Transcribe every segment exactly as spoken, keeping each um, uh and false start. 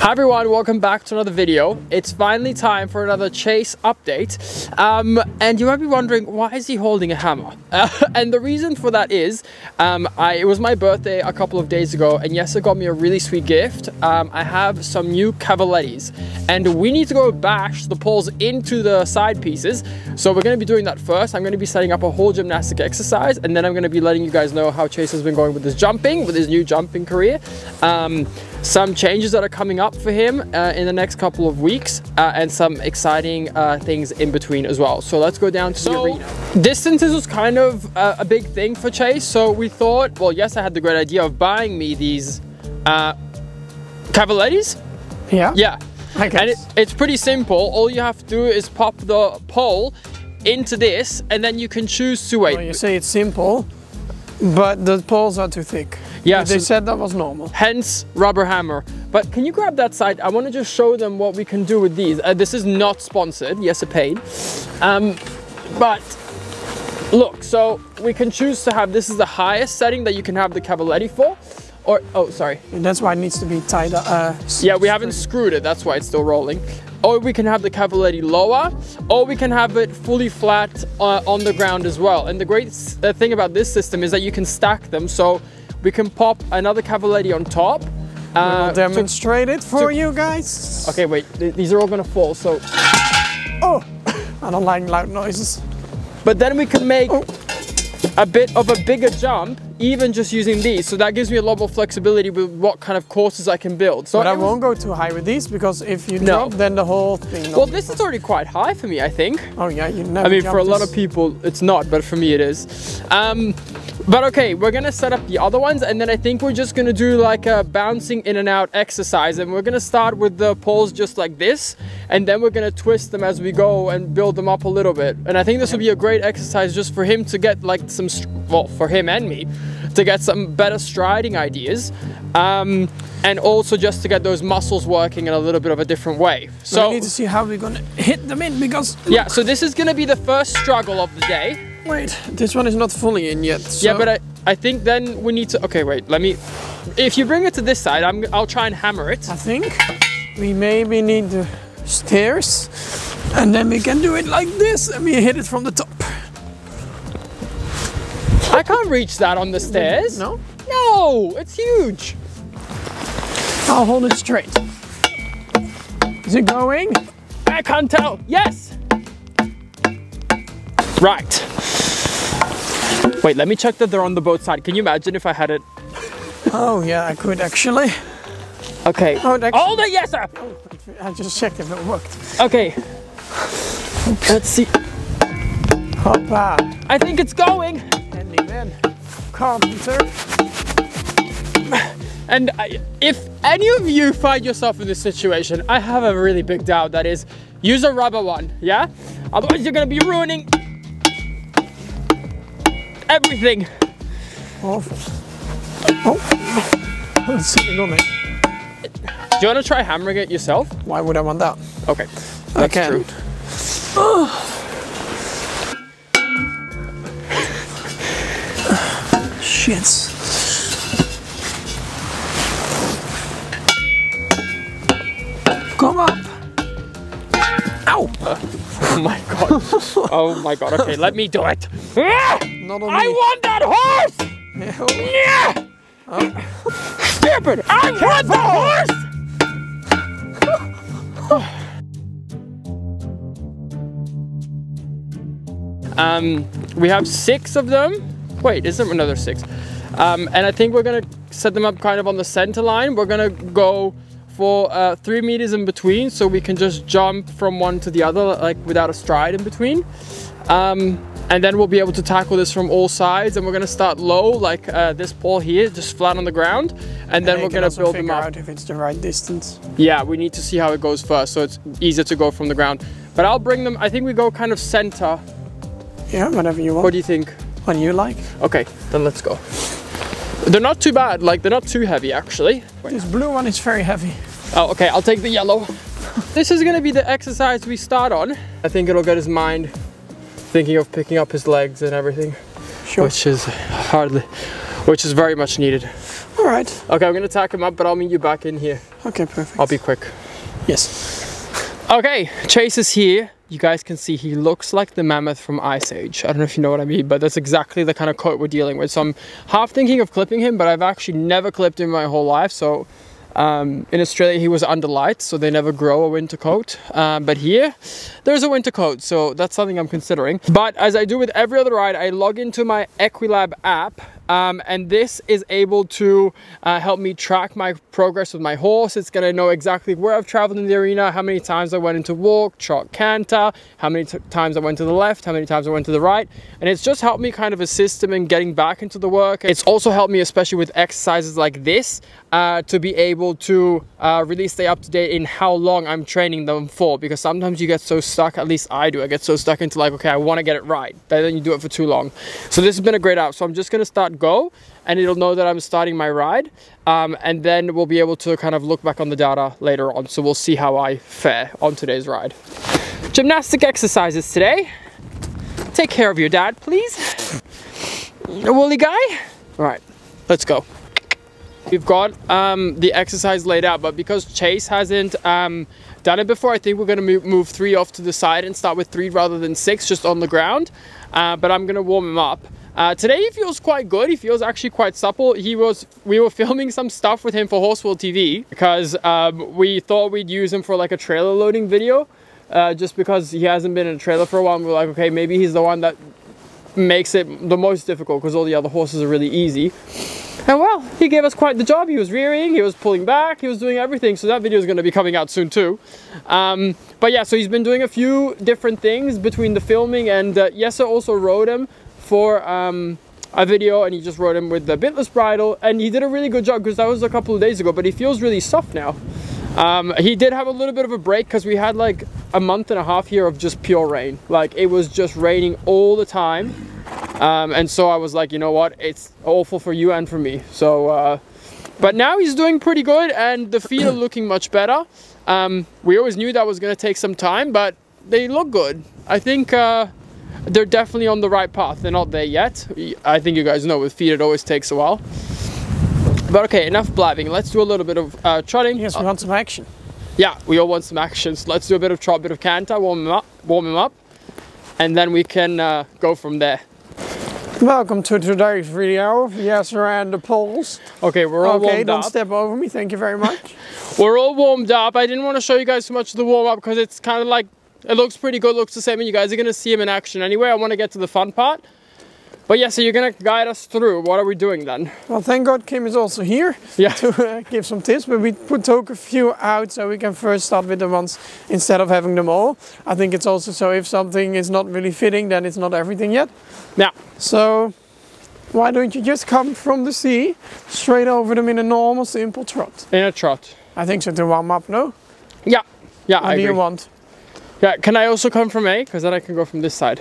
Hi everyone, welcome back to another video. It's finally time for another chase update. Um, and you might be wondering, why is he holding a hammer? Uh, and the reason for that is, um, I, it was my birthday a couple of days ago, and Jesse got me a really sweet gift. Um, I have some new cavalettis, and we need to go bash the poles into the side pieces. So we're gonna be doing that first. I'm gonna be setting up a whole gymnastic exercise, and then I'm gonna be letting you guys know how Chase has been going with his jumping, with his new jumping career. Um, some changes that are coming up for him uh, in the next couple of weeks uh, and some exciting uh, things in between as well. So let's go down to so, the arena. Distances was kind of uh, a big thing for Chase, so we thought, well, yes, I had the great idea of buying me these uh, cavalettis. Yeah. Yeah. I guess. And it, it's pretty simple. All you have to do is pop the pole into this and then you can choose to wait. Well, you say it's simple, but the poles are too thick. Yeah, they so said that was normal. Hence, rubber hammer. But can you grab that side? I want to just show them what we can do with these. Uh, this is not sponsored. Yes, I paid. Um, but look, so we can choose to have, this is the highest setting that you can have the cavaletti for. Or, oh, sorry. And that's why it needs to be tied up. Uh, yeah, we haven't screwed it. That's why it's still rolling. Or we can have the cavaletti lower, or we can have it fully flat uh, on the ground as well. And the great thing about this system is that you can stack them. So we can pop another cavaletti on top. Uh, we'll demonstrate to, it for to, you guys. Okay, wait, th these are all gonna fall, so. Oh, I don't like loud noises. But then we can make oh. a bit of a bigger jump, even just using these. So that gives me a lot more flexibility with what kind of courses I can build. So but I won't go too high with these, because if you no. drop, then the whole thing. Well, this is already quite high for me, I think. Oh yeah, you never I mean, for a lot of people, it's not, but for me it is. Um, But okay, we're gonna set up the other ones, and then I think we're just gonna do like a bouncing in and out exercise, and we're gonna start with the poles just like this, and then we're gonna twist them as we go and build them up a little bit. And I think this will be a great exercise just for him to get like some, well, for him and me, to get some better striding ideas, um, and also just to get those muscles working in a little bit of a different way. So we need to see how we're gonna hit them in, because look. Yeah, so this is gonna be the first struggle of the day. Wait, this one is not fully in yet. So. Yeah, but I, I think then we need to... Okay, wait, let me... If you bring it to this side, I'm, I'll try and hammer it. I think we maybe need the stairs, and then we can do it like this, and we hit it from the top. I can't reach that on the stairs. No? No, it's huge. I'll hold it straight. Is it going? I can't tell. Yes! Right. Wait, let me check that they're on the both side. Can you imagine if I had it? Oh yeah, I could actually. Okay. Oh, actually... oh the yes, sir. Oh, I just checked if it worked. Okay. Let's see. Hoppa. I think it's going. And then, computer. And I, if any of you find yourself in this situation, I have a really big doubt. That is, use a rubber one. Yeah. Otherwise, you're gonna be ruining everything. Oh, oh, it's sitting on it. Do you want to try hammering it yourself? Why would I want that? Okay, that's I can. True. Oh. Shit. Come up. Ow! Uh, oh my god. Oh my god. Okay, let me do it. Not on I me. Want that horse! No. Yeah! Oh. Stupid! I, I want the horse! um, we have six of them. Wait, is there another six? Um, and I think we're gonna set them up kind of on the center line. We're gonna go for uh, three meters in between, so we can just jump from one to the other, like without a stride in between. Um, And then we'll be able to tackle this from all sides, and we're gonna start low, like uh, this pole here, just flat on the ground, and, and then we're gonna build them up. Out if it's the right distance. Yeah, we need to see how it goes first, so it's easier to go from the ground. But I'll bring them. I think we go kind of center. Yeah, whatever you want. What do you think? What do you like? Okay, then let's go. They're not too bad. Like they're not too heavy, actually. Wait. This blue one is very heavy. Oh, okay. I'll take the yellow. This is gonna be the exercise we start on. I think it'll get his mind thinking of picking up his legs and everything, sure. which is hardly, which is very much needed. All right. Okay, I'm gonna tack him up, but I'll meet you back in here. Okay, perfect. I'll be quick. Yes. Okay, Chase is here. You guys can see he looks like the mammoth from Ice Age. I don't know if you know what I mean, but that's exactly the kind of coat we're dealing with. So I'm half thinking of clipping him, but I've actually never clipped him my whole life. So um, in Australia, he was under light, so they never grow a winter coat. Um, but here, there's a winter coat, so that's something I'm considering. But as I do with every other ride, I log into my Equilab app. Um, and this is able to uh, help me track my progress with my horse. It's going to know exactly where I've traveled in the arena, how many times I went into walk, trot, canter, how many t times I went to the left, how many times I went to the right. And it's just helped me kind of a system in getting back into the work. It's also helped me, especially with exercises like this, uh, to be able to uh, really stay up to date in how long I'm training them for. Because sometimes you get so stuck, at least I do, I get so stuck into like, okay, I want to get it right. But then you do it for too long. So this has been a great app. So I'm just going to start go and it'll know that I'm starting my ride, um, and then we'll be able to kind of look back on the data later on. So we'll see how I fare on today's ride. Gymnastic exercises today. Take care of your dad, please. A woolly guy. All right, let's go. We've got um, the exercise laid out, but because Chase hasn't um, done it before, I think we're gonna move, move three off to the side and start with three rather than six just on the ground. Uh, but I'm gonna warm him up. Uh, today he feels quite good. He feels actually quite supple. He was, we were filming some stuff with him for Horseworld T V because um, we thought we'd use him for like a trailer loading video, uh, just because he hasn't been in a trailer for a while. And we're like, okay, maybe he's the one that makes it the most difficult because all the other horses are really easy. And well, he gave us quite the job. He was rearing, he was pulling back, he was doing everything. So that video is going to be coming out soon too. Um, but yeah, so he's been doing a few different things between the filming and uh, Jesse also rode him for um, a video, and he just rode him with the bitless bridle, and he did a really good job because that was a couple of days ago, but he feels really soft now. Um, he did have a little bit of a break because we had like a month and a half here of just pure rain. Like it was just raining all the time. Um, and so I was like, you know what, it's awful for you and for me. So, uh, but now he's doing pretty good and the feet are looking much better. Um, we always knew that was going to take some time, but they look good. I think, uh, they're definitely on the right path. They're not there yet. I think you guys know with feet it always takes a while. But okay, enough blabbing. Let's do a little bit of uh, trotting. Yes, we want some action. Yeah, we all want some action. So let's do a bit of trot, bit of canter, warm him up, warm him up, and then we can uh, go from there. Welcome to today's video of Jesse and the Poles. Okay, we're all okay, warmed up. Okay, don't step over me. Thank you very much. We're all warmed up. I didn't want to show you guys so much of the warm up because it's kind of like, it looks pretty good, looks the same, and you guys are going to see him in action anyway. I want to get to the fun part. But yeah, so you're going to guide us through. What are we doing then? Well, thank God Kim is also here yeah. to uh, give some tips. But we put took a few out so we can first start with the ones instead of having them all. I think it's also so if something is not really fitting, then it's not everything yet. Yeah. So why don't you just come from the sea straight over them in a normal, simple trot? In a trot. I think so, to warm up, no? Yeah. Yeah, what I do agree. You want? Yeah, can I also come from A? Because then I can go from this side.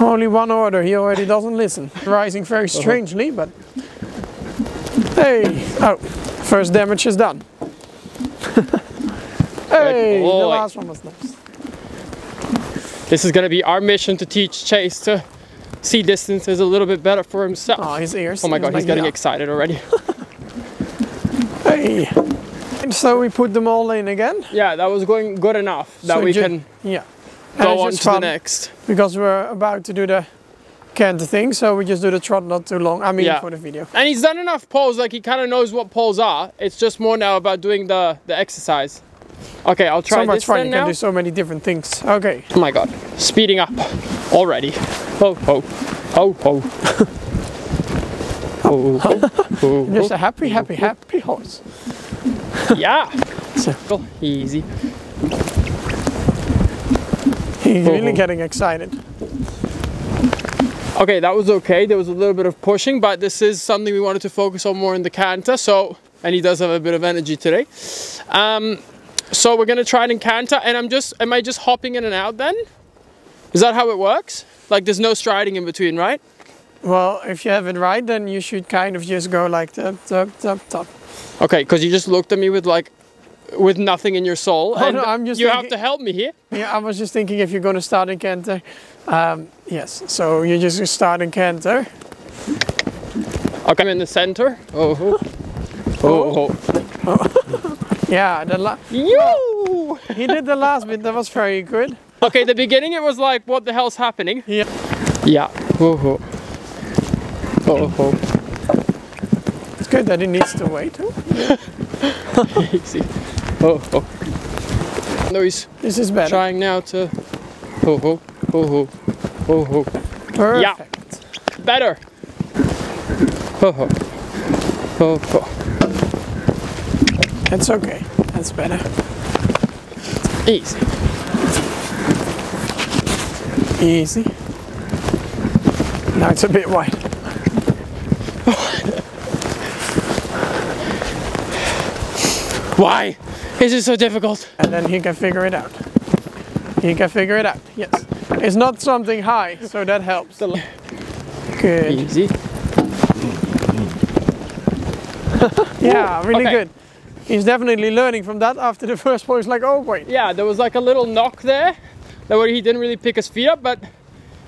Only one order, he already doesn't listen. Rising very strangely, but... Hey! Oh, first damage is done. Hey, the last one was next. This is going to be our mission to teach Chase to see distances a little bit better for himself. Oh, his ears. Oh my god, he's getting excited already. Hey! So we put them all in again. Yeah, that was going good enough that so we can yeah. go on to the next. Because we're about to do the canter thing, so we just do the trot not too long. I mean, yeah. for the video. And he's done enough poles, like he kind of knows what poles are. It's just more now about doing the, the exercise. Okay, I'll try this. So much this fun, you now. Can do so many different things. Okay. Oh my god, speeding up already. Oh, oh, oh, oh. Oh, oh, oh. Just a happy, happy, happy horse. Yeah, so easy. He's really getting excited. Okay, that was okay. There was a little bit of pushing, but this is something we wanted to focus on more in the canter. So, and he does have a bit of energy today. Um, so we're gonna try it in canter, and I'm just, am I just hopping in and out then? Is that how it works? Like, there's no striding in between, right? Well, if you have it right, then you should kind of just go like tap, tap, tap, tap. Okay, because you just looked at me with like, with nothing in your soul, oh, and no, I'm just you thinking, have to help me here. Yeah, I was just thinking if you're going to start in canter, um, yes, so you just start in canter. Okay, I'm in the center. Oh, oh, oh. oh. Yeah, the la Yo! He did the last bit. That was very good. Okay, the beginning it was like, what the hell's happening? Yeah. Yeah. Oh, oh. Oh, oh. It's good that he needs to wait. Yeah. Easy. Oh, oh. No, he's this is better. Trying now to. Oh, oh, oh, oh, oh, oh. Perfect. Yeah. Better. Oh, oh. Oh, oh. That's okay. That's better. Easy. Easy. Now it's a bit wide. Why is it so difficult? And then he can figure it out. He can figure it out. Yes. It's not something high, so that helps. Good. Easy. Yeah, really okay. Good. He's definitely learning from that after the first one. He's like, oh wait. Yeah, there was like a little knock there. That where he didn't really pick his feet up, but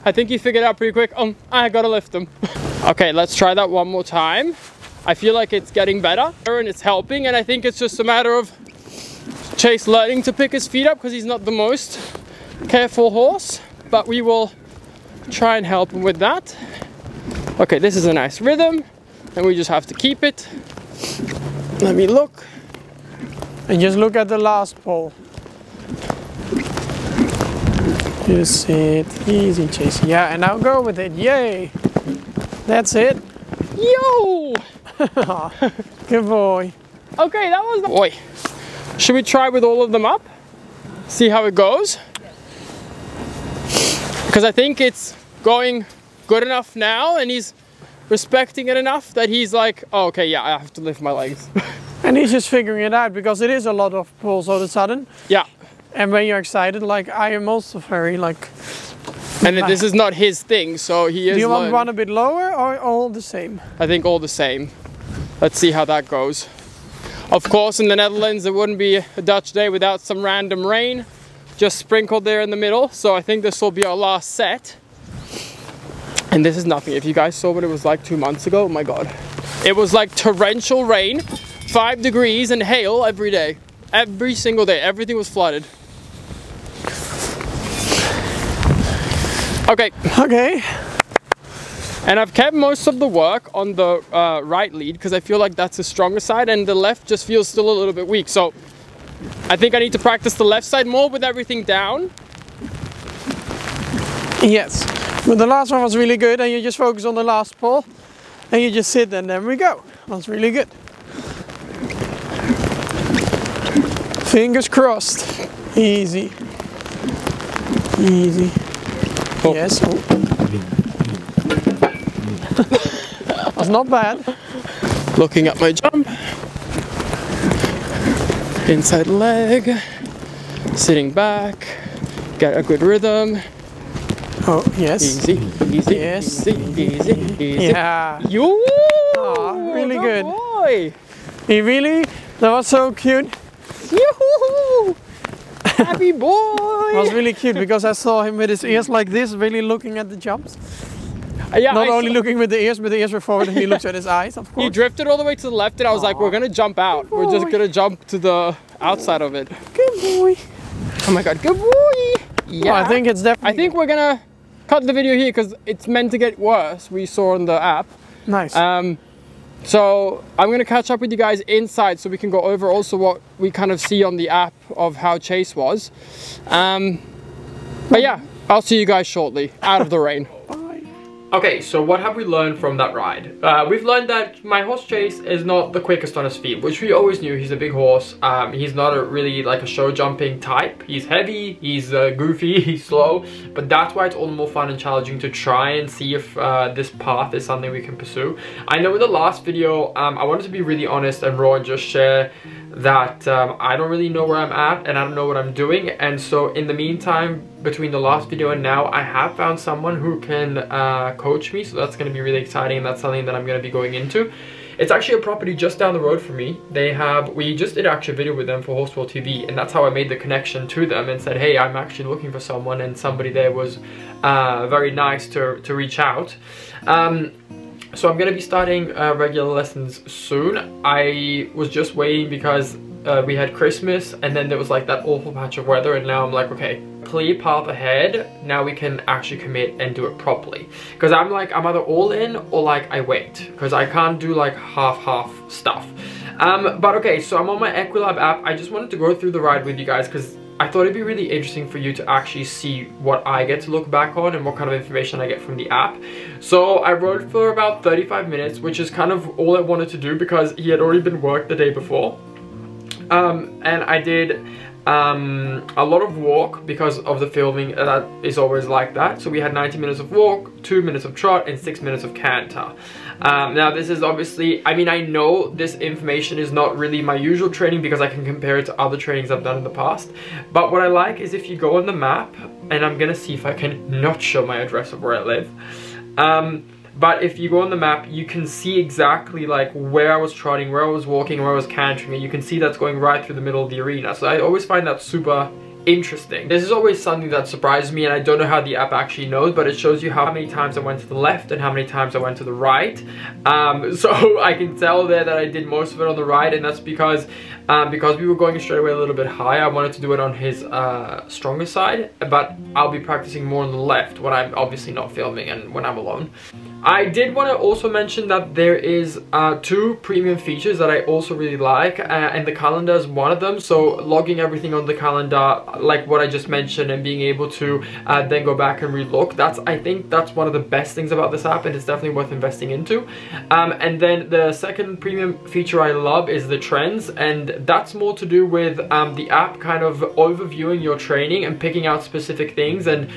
I think he figured out pretty quick, um, I gotta lift him. Okay, let's try that one more time. I feel like it's getting better and it's helping, and I think it's just a matter of Chase learning to pick his feet up because he's not the most careful horse, but we will try and help him with that. Okay, this is a nice rhythm and we just have to keep it. Let me look. And just look at the last pole. Just sit. Easy, Chase. Yeah, and I'll go with it. Yay! That's it. Yo! Good boy. Okay, that was the boy. Should we try with all of them up? See how it goes? Because I think it's going good enough now and he's respecting it enough that he's like, oh, okay, yeah, I have to lift my legs. And he's just figuring it out because it is a lot of pulls all of a sudden. Yeah. And when you're excited, like I am also very like... And like, this is not his thing, so he is... Do you want one a bit lower or all the same? I think all the same. Let's see how that goes. Of course, in the Netherlands, there wouldn't be a Dutch day without some random rain just sprinkled there in the middle. So I think this will be our last set. And this is nothing. If you guys saw what it was like two months ago, oh my God. It was like torrential rain, five degrees and hail every day. Every single day, everything was flooded. Okay. Okay. And I've kept most of the work on the uh, right lead because I feel like that's the stronger side and the left just feels still a little bit weak. So I think I need to practice the left side more with everything down. Yes, but the last one was really good and you just focus on the last pole and you just sit and there we go. That's really good. Fingers crossed. Easy. Easy. Oh. Yes. Oh. That's not bad. Looking at my jump. Inside leg. Sitting back. Get a good rhythm. Oh, yes. Easy. Easy. Yes. Easy. Easy. Easy. Yeah. You. Oh, really good. Boy. He really? That was so cute. Yoo-hoo-hoo! Happy boy! It was really cute because I saw him with his ears like this, really looking at the jumps. Uh, yeah, Not I only looking with the ears, but the ears were forward and he looks at his eyes, of course. He drifted all the way to the left and I was Aww. Like, we're gonna jump out. We're just gonna jump to the outside of it. Good boy! Oh my God, good boy! Yeah. Well, I think it's definitely... I think we're gonna cut the video here because it's meant to get worse, we saw on the app. Nice. Um, So I'm going to catch up with you guys inside so we can go over also what we kind of see on the app of how Chase was. Um, but yeah, I'll see you guys shortly out of the rain. Bye. Okay, so what have we learned from that ride? Uh, we've learned that my horse Chase is not the quickest on his feet, which we always knew. He's a big horse. Um, he's not a really like a show jumping type. He's heavy, he's uh, goofy, he's slow, but that's why it's all the more fun and challenging to try and see if uh, this path is something we can pursue. I know in the last video, um, I wanted to be really honest and raw and just share that um, I don't really know where I'm at and I don't know what I'm doing. And so in the meantime, between the last video and now, I have found someone who can uh, coach me. So that's going to be really exciting and that's something that I'm going to be going into. It's actually a property just down the road from me. They have, we just did actually a video with them for Horseworld T V and that's how I made the connection to them and said, hey, I'm actually looking for someone, and somebody there was uh, very nice to, to reach out. Um, So I'm going to be starting uh, regular lessons soon. I was just waiting because uh, we had Christmas and then there was like that awful patch of weather, and now I'm like, okay, clear path ahead, now we can actually commit and do it properly. Because I'm like, I'm either all in or like I wait, because I can't do like half-half stuff. Um, but okay, so I'm on my Equilab app. I just wanted to go through the ride with you guys because I thought it'd be really interesting for you to actually see what I get to look back on and what kind of information I get from the app. So I rode for about thirty-five minutes, which is kind of all I wanted to do because he had already been worked the day before. Um, and I did um, a lot of walk because of the filming, and that is always like that. So we had ninety minutes of walk, two minutes of trot, and six minutes of canter. Um, now this is obviously, I mean, I know this information is not really my usual training because I can compare it to other trainings I've done in the past, but what I like is if you go on the map, and I'm gonna see if I can not show my address of where I live, um, but if you go on the map, you can see exactly like where I was trotting, where I was walking, where I was cantering, and you can see that's going right through the middle of the arena. So I always find that super interesting. This is always something that surprised me, and I don't know how the app actually knows, but it shows you how many times I went to the left and how many times I went to the right. Um, so I can tell there that I did most of it on the right, and that's because um, because we were going straight away a little bit higher. I wanted to do it on his uh, stronger side, but I'll be practicing more on the left when I'm obviously not filming and when I'm alone. I did want to also mention that there is uh, two premium features that I also really like, uh, and the calendar is one of them. So logging everything on the calendar, like what I just mentioned, and being able to uh, then go back and relook. That's, I think that's one of the best things about this app, and it's definitely worth investing into. Um, and then the second premium feature I love is the trends, and that's more to do with um, the app kind of overviewing your training and picking out specific things and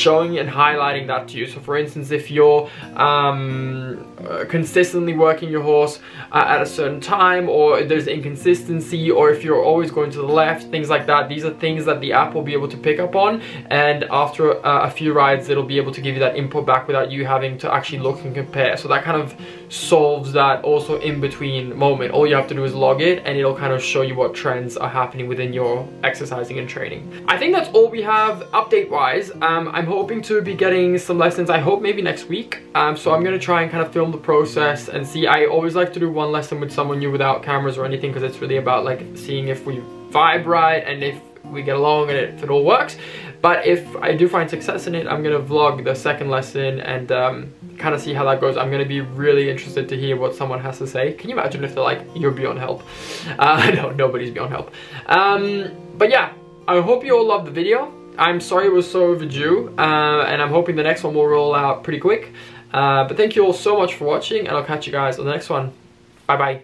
showing and highlighting that to you. So for instance, if you're um, consistently working your horse uh, at a certain time, or there's inconsistency, or if you're always going to the left, things like that, these are things that the app will be able to pick up on, and after uh, a few rides it'll be able to give you that input back without you having to actually look and compare. So that kind of solves that also in between moment. All you have to do is log it and it'll kind of show you what trends are happening within your exercising and training. I think that's all we have update wise. um, I'm hoping to be getting some lessons, I hope maybe next week. Um, so I'm going to try and kind of film the process and see. I always like to do one lesson with someone new without cameras or anything, because it's really about like seeing if we vibe right and if we get along and if it all works. But if I do find success in it, I'm going to vlog the second lesson and um, kind of see how that goes. I'm going to be really interested to hear what someone has to say. Can you imagine if they're like, you're beyond help? Uh, no, nobody's beyond help. Um, but yeah, I hope you all loved the video. I'm sorry it was so overdue, uh, and I'm hoping the next one will roll out pretty quick. Uh, but thank you all so much for watching, and I'll catch you guys on the next one. Bye bye.